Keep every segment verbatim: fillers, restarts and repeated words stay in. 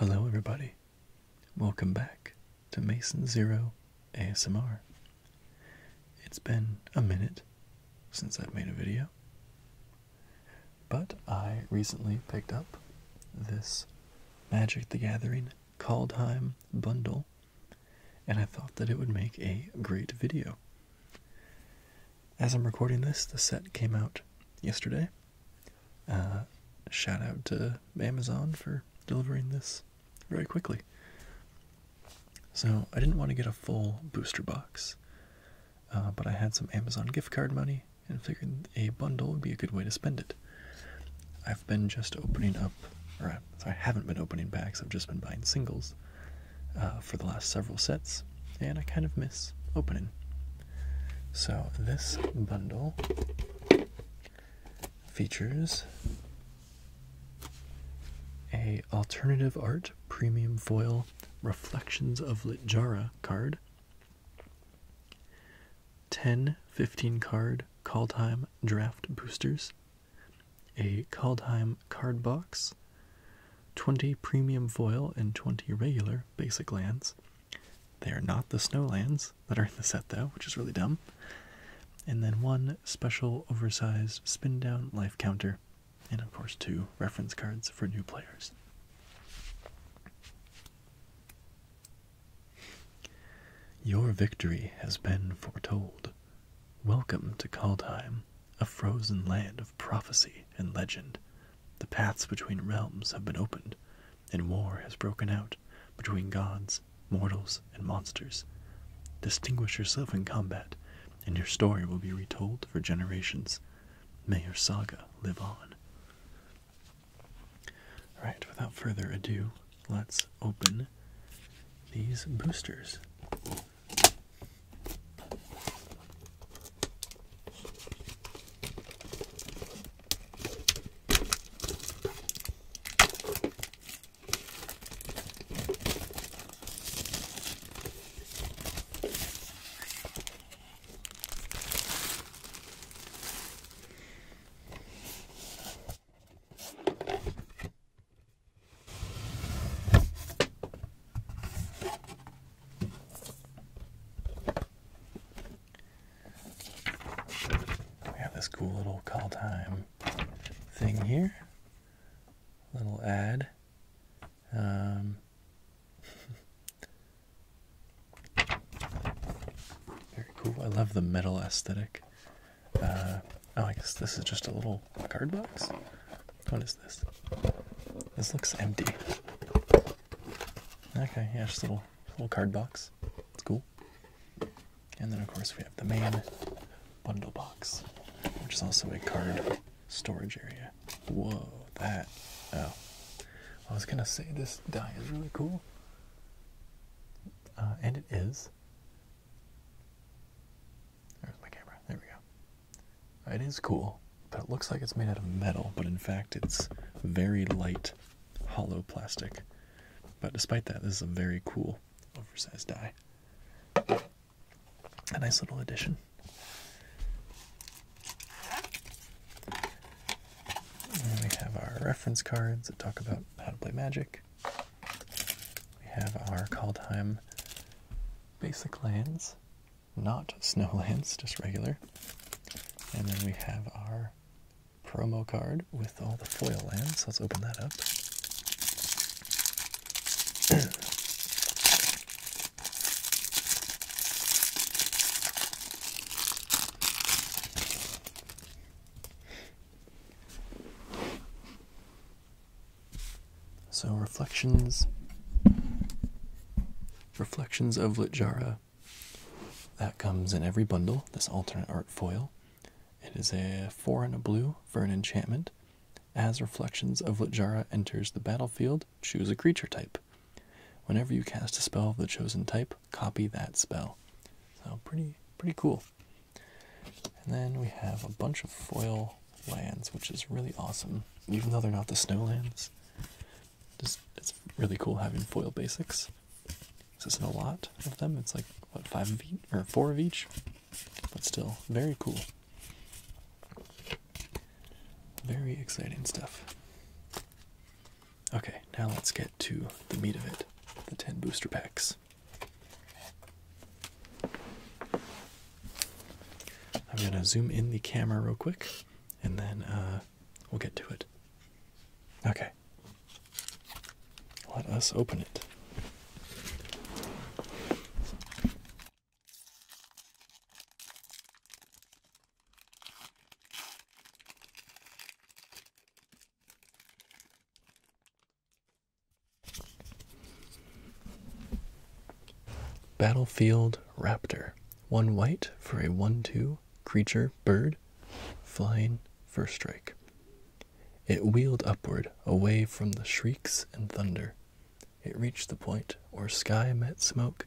Hello everybody, welcome back to Mason Zero A S M R. It's been a minute since I've made a video, but I recently picked up this Magic the Gathering Kaldheim bundle, and I thought that it would make a great video. As I'm recording this, the set came out yesterday. Uh, shout out to Amazon for delivering this very quickly. So I didn't want to get a full booster box, uh, but I had some Amazon gift card money and figured a bundle would be a good way to spend it. I've been just opening up, or I haven't been opening packs, I've just been buying singles uh, for the last several sets, and I kind of miss opening. So this bundle features a alternative art premium foil Reflections of Litjara card, ten fifteen card Kaldheim draft boosters, a Kaldheim card box, twenty premium foil and twenty regular basic lands. They are not the snow lands that are in the set though, which is really dumb. And then one special oversized spin down life counter, and of course two reference cards for new players. Your victory has been foretold. Welcome to Kaldheim, a frozen land of prophecy and legend. The paths between realms have been opened, and war has broken out between gods, mortals, and monsters. Distinguish yourself in combat, and your story will be retold for generations. May your saga live on. Alright, without further ado, let's open these boosters. This cool little Kaldheim thing here, little ad, um, very cool. I love the metal aesthetic. uh, oh, I guess this is just a little card box. What is this? This looks empty. Okay, yeah, just a little, little card box, it's cool. And then of course we have the main bundle box, which is also a card storage area. Whoa, that, oh. I was gonna say this die is really cool. Uh, and it is. There's my camera, there we go. It is cool, but it looks like it's made out of metal, but in fact it's very light, hollow plastic. But despite that, this is a very cool oversized die. A nice little addition. And we have our reference cards that talk about how to play Magic. We have our Kaldheim basic lands, not snow lands, just regular. And then we have our promo card with all the foil lands, so let's open that up. So Reflections, Reflections of Litjara, that comes in every bundle, this alternate art foil. It is a four and a blue for an enchantment. As Reflections of Litjara enters the battlefield, choose a creature type. Whenever you cast a spell of the chosen type, copy that spell. So pretty, pretty cool. And then we have a bunch of foil lands, which is really awesome, even though they're not the snow lands. Just, it's really cool having foil basics. This isn't a lot of them. It's like, what, five of each? Or four of each? But still, very cool. Very exciting stuff. Okay, now let's get to the meat of it, the ten booster packs. I'm going to zoom in the camera real quick, and then uh, we'll get to it. Okay. Let us open it. Battlefield Raptor. One white for a one two creature, bird, flying, first strike. It wheeled upward, away from the shrieks and thunder. It reached the point where sky met smoke,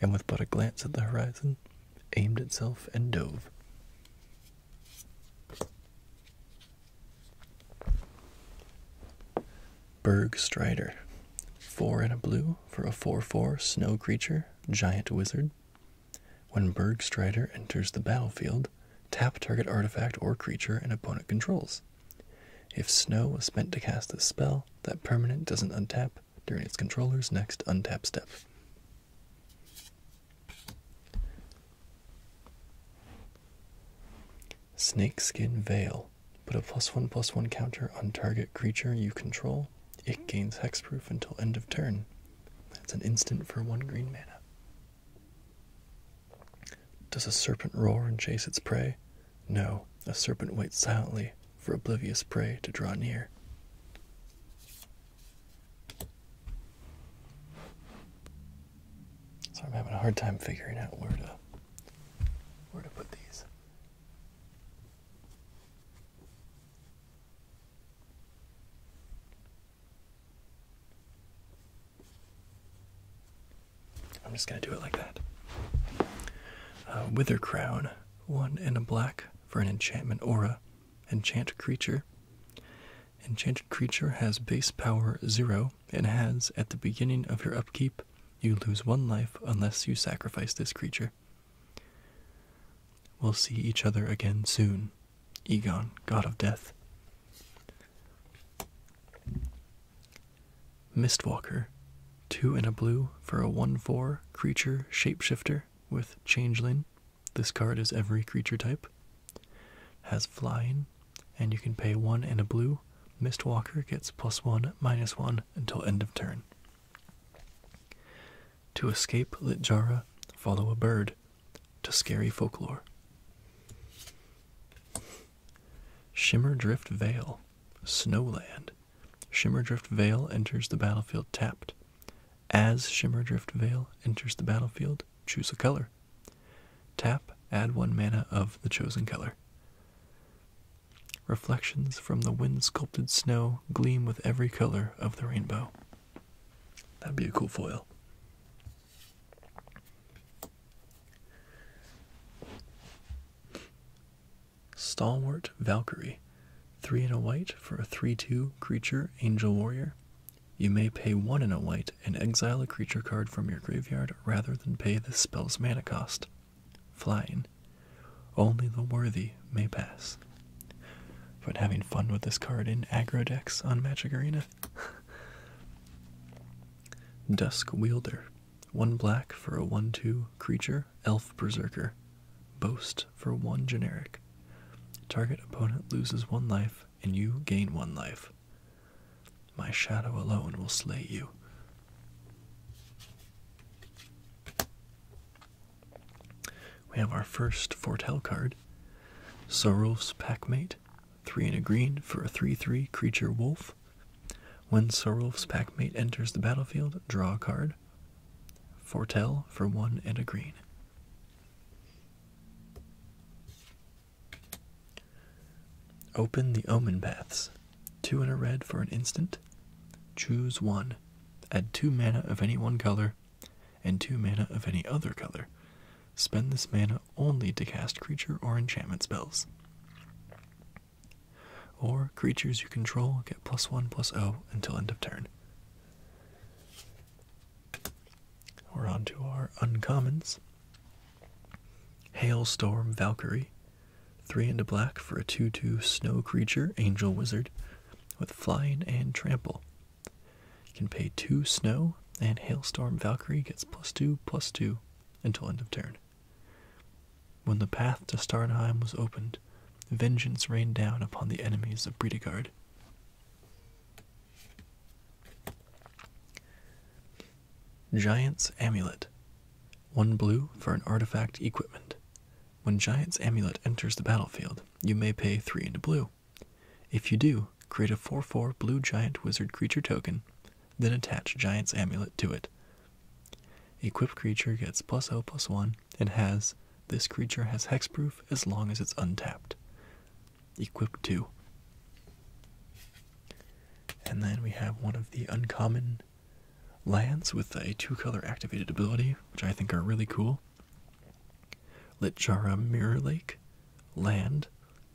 and with but a glance at the horizon, aimed itself and dove. Bergstrider. Four and a blue for a four four snow creature, giant wizard. When Bergstrider enters the battlefield, tap target artifact or creature an opponent controls. If snow was spent to cast this spell, that permanent doesn't untap during its controller's next untap step. Snakeskin Veil. Put a plus one plus one counter on target creature you control. It gains hexproof until end of turn. That's an instant for one green mana. Does a serpent roar and chase its prey? No, a serpent waits silently for oblivious prey to draw near. So I'm having a hard time figuring out where to where to put these. I'm just gonna do it like that. Uh, Wither Crown, one and a black for an enchantment aura. Enchant creature. Enchanted creature has base power zero and has, at the beginning of your upkeep, you lose one life unless you sacrifice this creature. We'll see each other again soon. Egon, God of Death. Mistwalker, two and a blue for a one four creature shapeshifter. With Changeling, this card is every creature type, has flying, and you can pay one and a blue. Mistwalker gets plus one, minus one until end of turn. To escape Litjara, follow a bird to Scary Folklore. Shimmerdrift Veil, Snowland. Shimmerdrift Veil enters the battlefield tapped. As Shimmerdrift Veil enters the battlefield, choose a color. Tap, add one mana of the chosen color. Reflections from the wind-sculpted snow gleam with every color of the rainbow. That'd be a cool foil. Stalwart Valkyrie. Three and a white for a three two creature, angel warrior. You may pay one and a white and exile a creature card from your graveyard rather than pay this spell's mana cost. Flying. Only the worthy may pass. I've been having fun with this card in aggro decks on Magic Arena. Dusk Wielder. One black for a one two creature, elf berserker. Boast for one generic. Target opponent loses one life and you gain one life. My shadow alone will slay you. We have our first foretell card. Sarulf's Packmate. Three and a green for a three three creature wolf. When Sarulf's Packmate enters the battlefield, draw a card. Foretell for one and a green. Open the Omen Paths. Two and a red for an instant. Choose one. Add two mana of any one color, and two mana of any other color. Spend this mana only to cast creature or enchantment spells. Or creatures you control get plus one plus oh until end of turn. We're on to our uncommons. Hailstorm Valkyrie. Three and a black for a two two snow creature, angel wizard. With flying and trample. You can pay two snow, and Hailstorm Valkyrie gets plus two, plus two, until end of turn. When the path to Starnheim was opened, vengeance rained down upon the enemies of Bredegard. Giant's Amulet. One blue for an artifact equipment. When Giant's Amulet enters the battlefield, you may pay three into blue. If you do, create a four four blue giant wizard creature token, then attach Giant's Amulet to it. Equipped creature gets plus zero plus one and has, this creature has hexproof as long as it's untapped. Equipped two. And then we have one of the uncommon lands with a two-color activated ability, which I think are really cool. Litjara Mirror Lake. Land.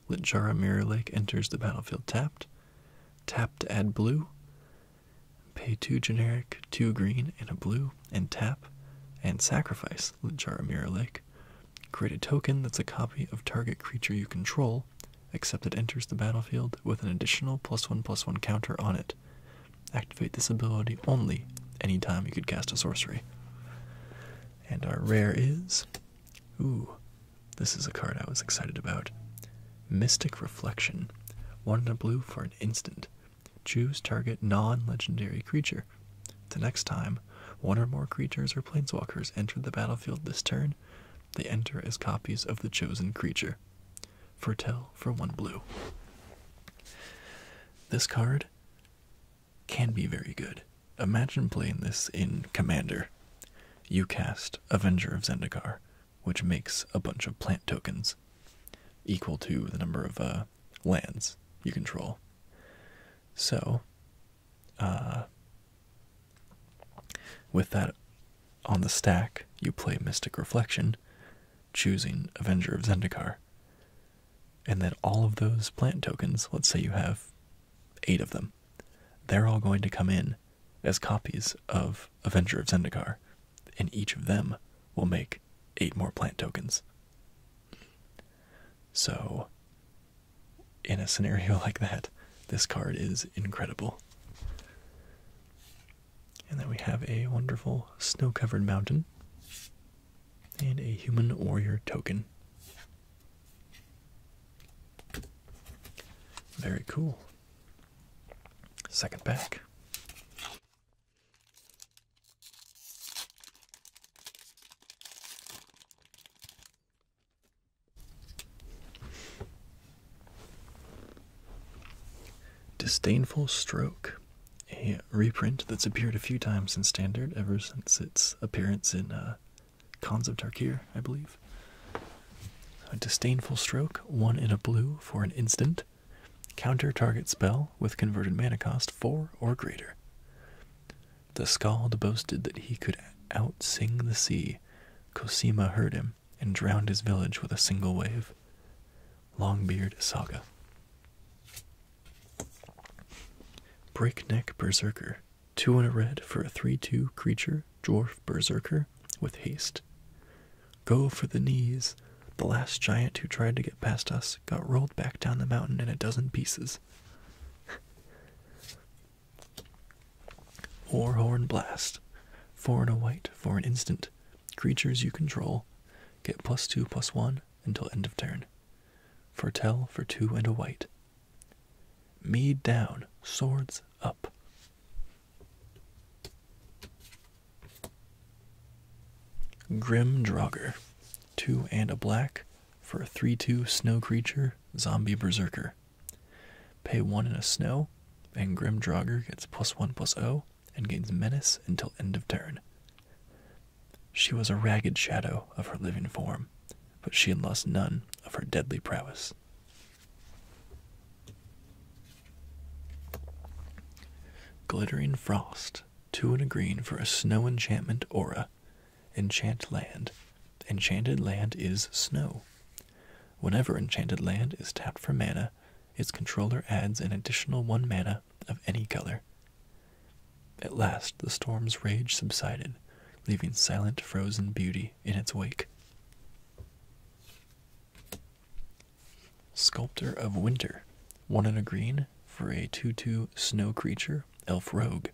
Litjara Mirror Lake enters the battlefield tapped. Tap to add blue. Pay two generic, two green, and a blue, and tap, and sacrifice Litjara Mirror Lake. Create a token that's a copy of target creature you control, except it enters the battlefield with an additional plus one plus one counter on it. Activate this ability only anytime you could cast a sorcery. And our rare is... Ooh, this is a card I was excited about. Mystic Reflection. One in a blue for an instant. Choose target non-legendary creature. The next time, one or more creatures or planeswalkers enter the battlefield this turn, they enter as copies of the chosen creature. Foretell for one blue. This card can be very good. Imagine playing this in Commander. You cast Avenger of Zendikar, which makes a bunch of plant tokens, equal to the number of uh, lands you control. So, uh, with that on the stack, you play Mystic Reflection, choosing Avenger of Zendikar. And then all of those plant tokens, let's say you have eight of them, they're all going to come in as copies of Avenger of Zendikar, and each of them will make eight more plant tokens. So, in a scenario like that, this card is incredible. And then we have a wonderful snow-covered mountain, and a human warrior token. Very cool. Second pack. Disdainful Stroke, a reprint that's appeared a few times in Standard ever since its appearance in uh, Khans of Tarkir, I believe. A Disdainful Stroke, one in a blue for an instant. Counter target spell with converted mana cost four or greater. The Scald boasted that he could out-sing the sea. Cosima heard him and drowned his village with a single wave. Longbeard Saga. Breakneck Berserker. Two in a red for a three two creature, dwarf berserker, with haste. Go for the knees. The last giant who tried to get past us got rolled back down the mountain in a dozen pieces. Warhorn Blast. Four and a white for an instant. Creatures you control get plus two plus one until end of turn. Foretell for two and a white. Mead down, swords up. Grim Draugr. Two and a black for a three two snow creature, zombie berserker. Pay one in a snow, and Grim Draugr gets plus one plus zero and gains menace until end of turn. She was a ragged shadow of her living form, but she had lost none of her deadly prowess. Glittering Frost, two and a green for a snow enchantment aura. Enchant land. Enchanted land is snow. Whenever enchanted land is tapped for mana, its controller adds an additional one mana of any color. At last, the storm's rage subsided, leaving silent, frozen beauty in its wake. Sculptor of Winter. One in a green for a two two snow creature, elf rogue.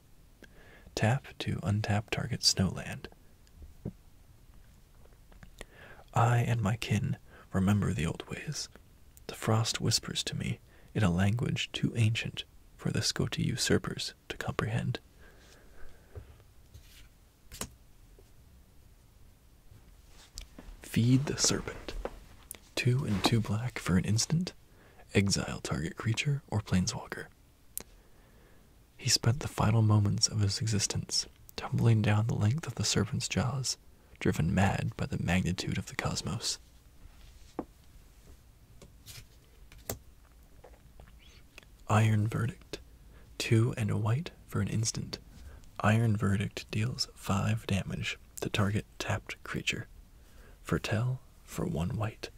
Tap to untap target Snowland. I and my kin remember the old ways. The frost whispers to me in a language too ancient for the Scoti usurpers to comprehend. Feed the Serpent. Two and two black for an instant. Exile target creature or planeswalker. He spent the final moments of his existence tumbling down the length of the serpent's jaws, driven mad by the magnitude of the cosmos. Iron Verdict. Two and a white for an instant. Iron Verdict deals five damage to target tapped creature. Fertel for one white.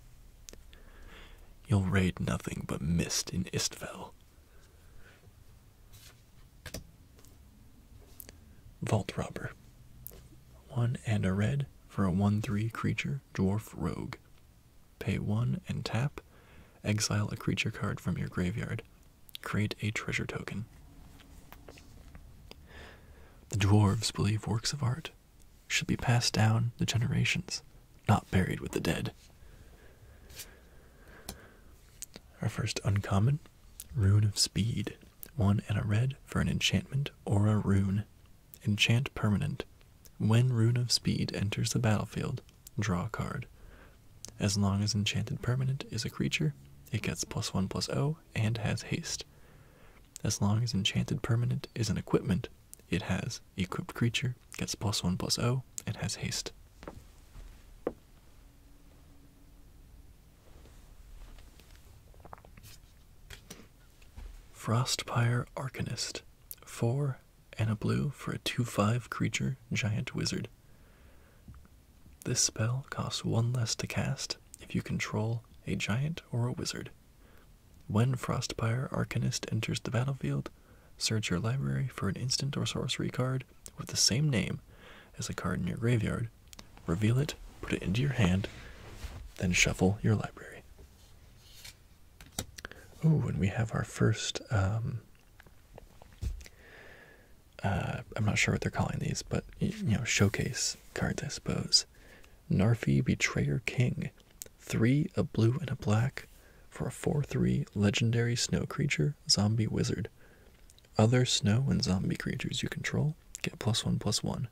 You'll raid nothing but mist in Istvel. Vault Robber. One and a red for a one three creature, dwarf rogue. Pay one and tap. Exile a creature card from your graveyard. Create a treasure token. The dwarves believe works of art should be passed down the generations, not buried with the dead. Our first uncommon, Rune of Speed. One and a red for an enchantment or a rune. Enchant permanent. When Rune of Speed enters the battlefield, draw a card. As long as enchanted permanent is a creature, it gets plus one plus zero and has haste. As long as enchanted permanent is an equipment, it has equipped creature, gets plus one plus zero, and has haste. Frostpire Arcanist. Four and a blue for a two five creature giant wizard. This spell costs one less to cast if you control a giant or a wizard. When Frostpire Arcanist enters the battlefield, search your library for an instant or sorcery card with the same name as a card in your graveyard. Reveal it, put it into your hand, then shuffle your library. Ooh, and we have our first, um, uh, I'm not sure what they're calling these, but, you know, showcase cards, I suppose. Narfi, Betrayer King. Three, a blue and a black, for a four three legendary snow creature, zombie wizard. Other snow and zombie creatures you control get plus one, plus one.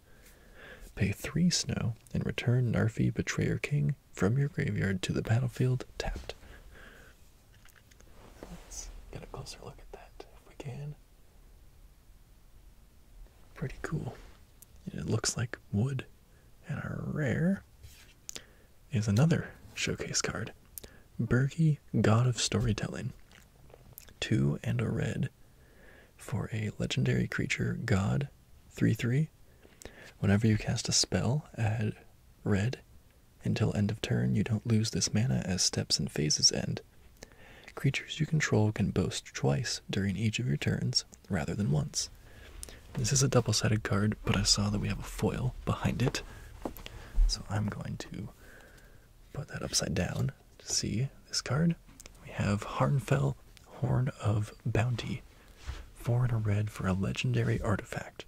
Pay three snow and return Narfi, Betrayer King from your graveyard to the battlefield tapped. Get a closer look at that if we can. Pretty cool. It looks like wood. And our rare is another showcase card. Bergi, God of Storytelling. Two and a red for a legendary creature, god, three three. Whenever you cast a spell, add red. Until end of turn, you don't lose this mana as steps and phases end. Creatures you control can boast twice during each of your turns, rather than once. This is a double-sided card, but I saw that we have a foil behind it. So I'm going to put that upside down to see this card. We have Harnfell, Horn of Bounty. Four and a red for a legendary artifact.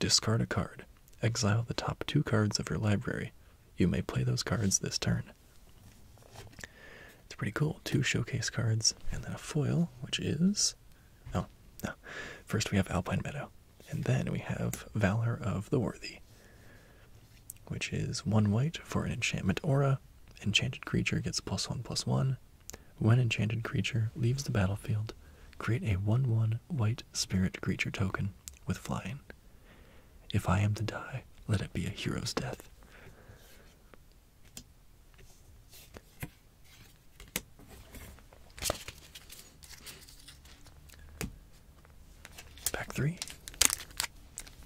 Discard a card. Exile the top two cards of your library. You may play those cards this turn. Pretty cool. Two showcase cards and then a foil, which is oh no first we have Alpine Meadow, and then we have Valor of the Worthy, which is one white for an enchantment aura. Enchanted creature gets plus one plus one. When enchanted creature leaves the battlefield, create a one one white spirit creature token with flying. If I am to die, let it be a hero's death. Pack three.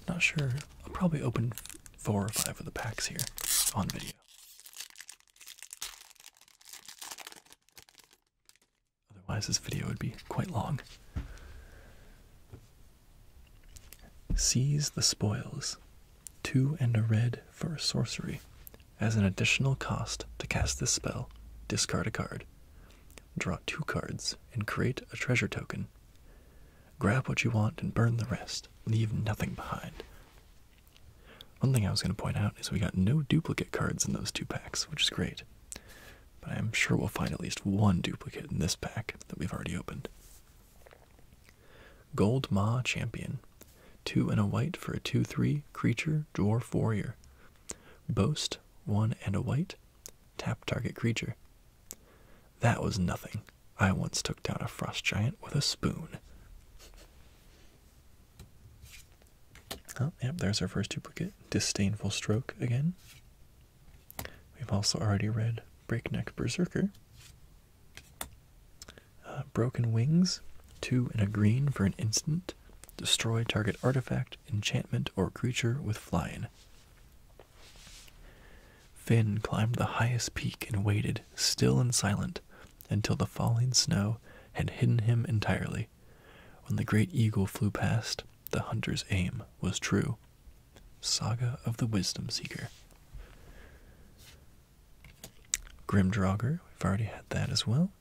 Not sure. I'll probably open four or five of the packs here on video. Otherwise, this video would be quite long. Seize the Spoils. Two and a red for a sorcery. As an additional cost to cast this spell, discard a card. Draw two cards and create a treasure token. Grab what you want and burn the rest. Leave nothing behind. One thing I was going to point out is we got no duplicate cards in those two packs, which is great. But I'm sure we'll find at least one duplicate in this pack that we've already opened. Gold Maw Champion. Two and a white for a two three creature dwarf warrior. Boast, one and a white. Tap target creature. That was nothing. I once took down a frost giant with a spoon. Oh, yep, there's our first duplicate. Disdainful Stroke again. We've also already read Breakneck Berserker. Uh, Broken Wings, two and a green for an instant. Destroy target artifact, enchantment, or creature with flying. Finn climbed the highest peak and waited, still and silent, until the falling snow had hidden him entirely. When the great eagle flew past, the hunter's aim was true. Saga of the Wisdom Seeker. Grim Draugr, we've already had that as well.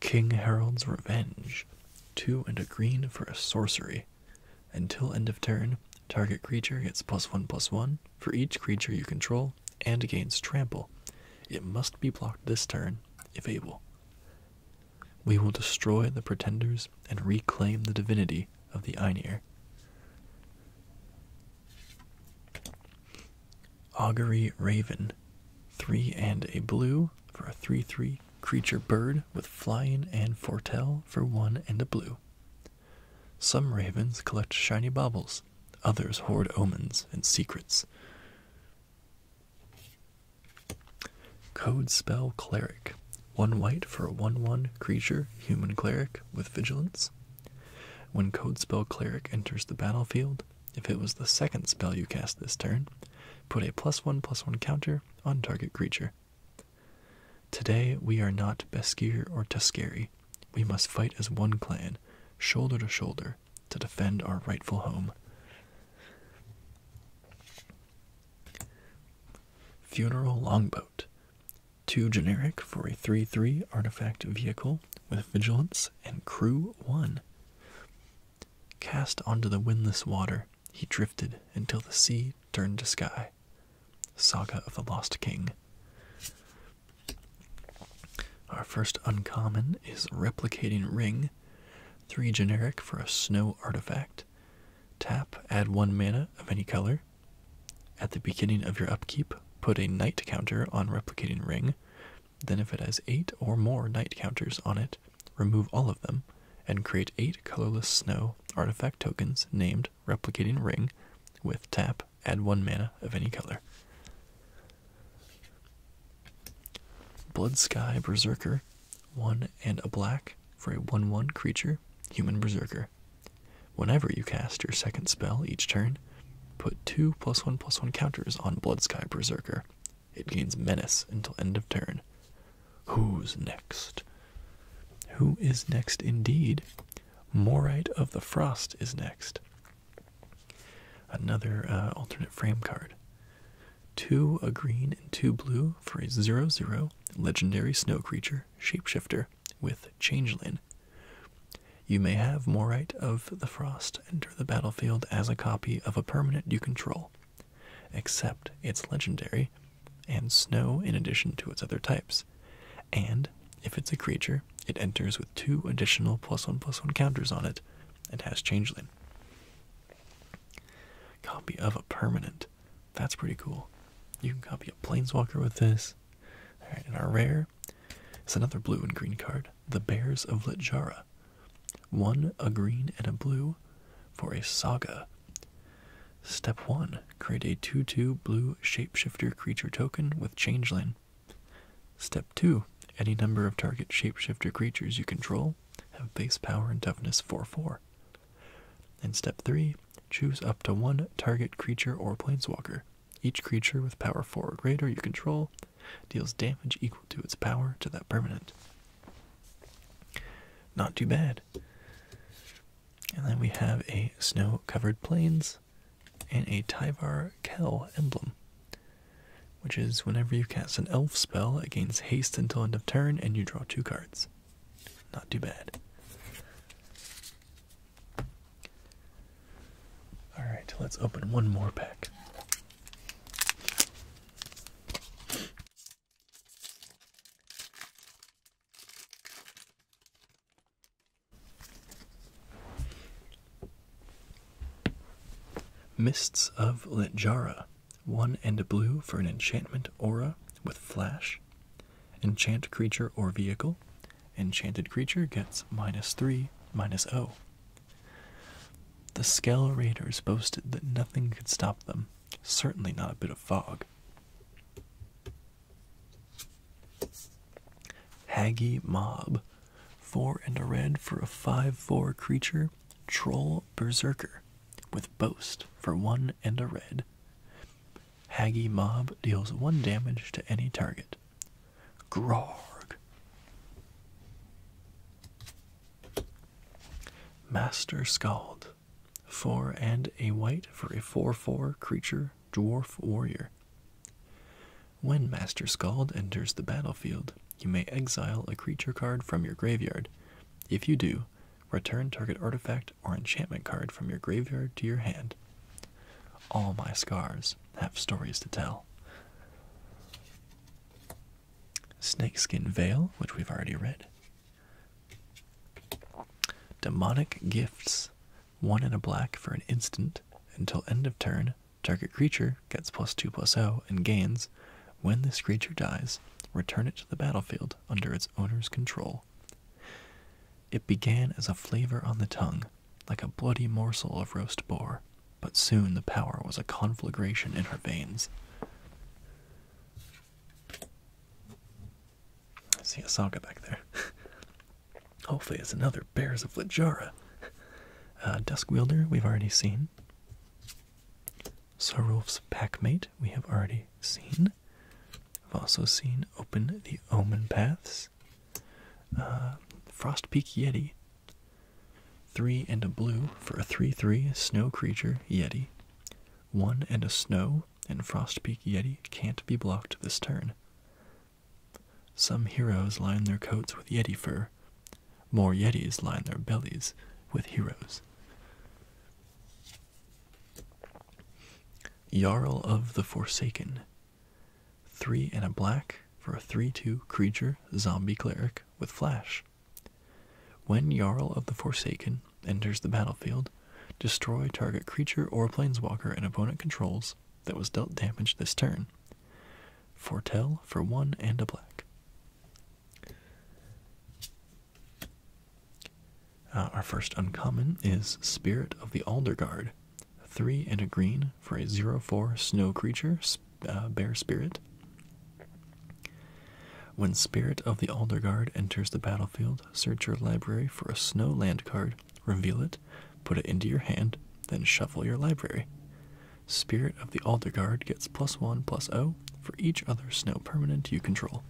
King Harold's Revenge. Two and a green for a sorcery. Until end of turn, target creature gets plus one plus one for each creature you control and gains trample. It must be blocked this turn, if able. We will destroy the pretenders and reclaim the divinity of the Einir. Augury Raven. Three and a blue for a three three creature bird with flying and foretell for one and a blue. Some ravens collect shiny baubles, others hoard omens and secrets. Code Spell Cleric. One white for a one one creature, human cleric, with vigilance. When Code Spell Cleric enters the battlefield, if it was the second spell you cast this turn, put a plus one plus one counter on target creature. Today we are not Beskir or Tuskeri. We must fight as one clan, shoulder to shoulder, to defend our rightful home. Funeral Longboat. Two generic for a three three artifact vehicle with vigilance and crew one. Cast onto the windless water, he drifted until the sea turned to sky. Saga of the Lost King. Our first uncommon is Replicating Ring. Three generic for a snow artifact. Tap, add one mana of any color. At the beginning of your upkeep, put a night counter on Replicating Ring, then if it has eight or more night counters on it, remove all of them, and create eight colorless snow artifact tokens named Replicating Ring with tap, add one mana of any color. Blood Sky Berserker, one and a black for a one one creature, human berserker. Whenever you cast your second spell each turn, put two plus one plus one counters on Blood Sky Berserker. It gains menace until end of turn. Who's next? Who is next indeed? Moritte of the Frost is next. Another uh, alternate frame card. Two, a green, and two blue for a zero zero legendary snow creature, shapeshifter, with changeling. You may have Moritte of the Frost enter the battlefield as a copy of a permanent you control, except it's legendary, and snow in addition to its other types. And, if it's a creature, it enters with two additional plus one plus one counters on it, and has changeling. Copy of a permanent. That's pretty cool. You can copy a planeswalker with this. Alright, and our rare is another blue and green card, the Bears of Litjara. One, a green, and a blue for a saga. Step one, create a two two blue shapeshifter creature token with changeling. Step two, any number of target shapeshifter creatures you control have base power and toughness four four. And step three, choose up to one target creature or planeswalker. Each creature with power four or greater you control deals damage equal to its power to that permanent. Not too bad. And then we have a Snow-Covered Plains and a Tyvar Kel emblem, which is whenever you cast an elf spell, it gains haste until end of turn, and you draw two cards. Not too bad. Alright, let's open one more pack. Mists of Litjara, one and a blue for an enchantment aura with flash. Enchant creature or vehicle. Enchanted creature gets minus three, minus oh. The Skell Raiders boasted that nothing could stop them, certainly not a bit of fog. Hagi Mob, four and a red for a five four creature, Troll Berserker, with boast for one and a red. Hagi Mob deals one damage to any target. Grog. Master Scald, four and a white for a four four creature dwarf warrior. When Master Scald enters the battlefield, you may exile a creature card from your graveyard. If you do, return target artifact or enchantment card from your graveyard to your hand. All my scars have stories to tell. Snakeskin Veil, which we've already read. Demonic Gifts, one and a black for an instant. Until end of turn, target creature gets plus two plus oh and gains. When this creature dies, return it to the battlefield under its owner's control. It began as a flavor on the tongue, like a bloody morsel of roast boar, but soon the power was a conflagration in her veins. I see a saga back there. Hopefully it's another Bears of Litjara. Uh, Dusk Wielder, we've already seen. Sarulf's Packmate, we have already seen. We've also seen Open the Omen Paths. Uh, Frostpeak Yeti. Three and a blue for a three three snow creature Yeti. One and a snow, and Frostpeak Yeti can't be blocked this turn. Some heroes line their coats with Yeti fur. More Yetis line their bellies with heroes. Jarl of the Forsaken. Three and a black for a three two creature zombie cleric with flash. When Jarl of the Forsaken enters the battlefield, destroy target creature or planeswalker an opponent controls that was dealt damage this turn. Foretell for one and a black. Uh, our first uncommon is Spirit of the Alderguard, three and a green for a zero four snow creature, uh, bear spirit. When Spirit of the Alderguard enters the battlefield, search your library for a snow land card, reveal it, put it into your hand, then shuffle your library. Spirit of the Alderguard gets plus one plus oh for each other snow permanent you control.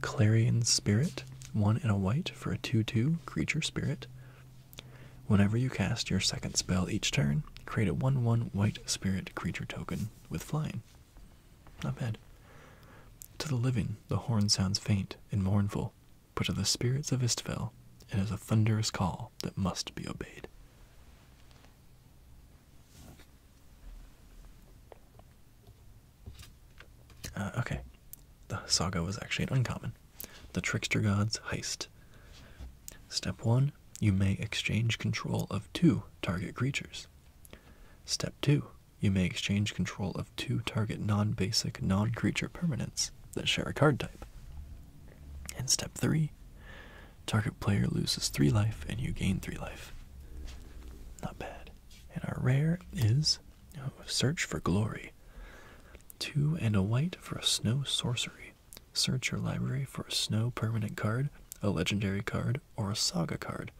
Clarion Spirit, one and a white for a two two creature spirit. Whenever you cast your second spell each turn, create a one one white spirit creature token with flying. Not bad. To the living, the horn sounds faint and mournful, but to the spirits of Istvel, it is a thunderous call that must be obeyed. Uh, okay. The saga was actually an uncommon. The Trickster God's Heist. Step one, you may exchange control of two target creatures. Step two, you may exchange control of two target non-basic, non-creature permanents that share a card type. And step three, target player loses three life and you gain three life. Not bad. And our rare is oh, Search for Glory. Two and a white for a snow sorcery. Search your library for a snow permanent card, a legendary card, or a saga card.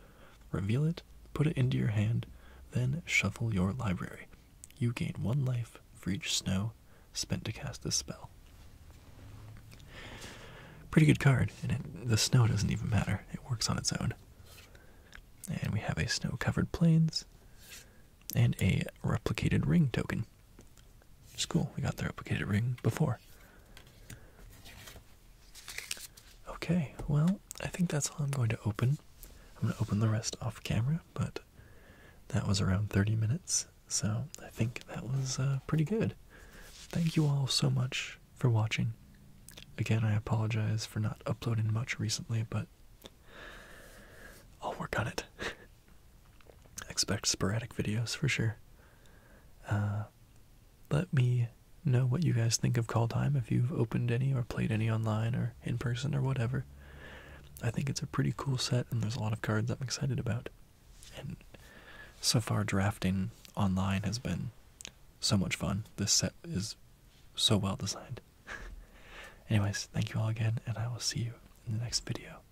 Reveal it, put it into your hand, then shuffle your library. You gain one life for each snow spent to cast this spell. Pretty good card, and it, the snow doesn't even matter. It works on its own. And we have a snow-covered plains and a replicated ring token. It's cool, we got the replicated ring before. Okay, well, I think that's all I'm going to open. I'm going to open the rest off camera, but that was around thirty minutes, so I think that was uh, pretty good. Thank you all so much for watching. Again, I apologize for not uploading much recently, but I'll work on it. Expect sporadic videos for sure. Uh, let me know what you guys think of Kaldheim, if you've opened any or played any online or in person or whatever. I think it's a pretty cool set, and there's a lot of cards I'm excited about. And so far, drafting online has been so much fun. This set is so well designed. Anyways, thank you all again, and I will see you in the next video.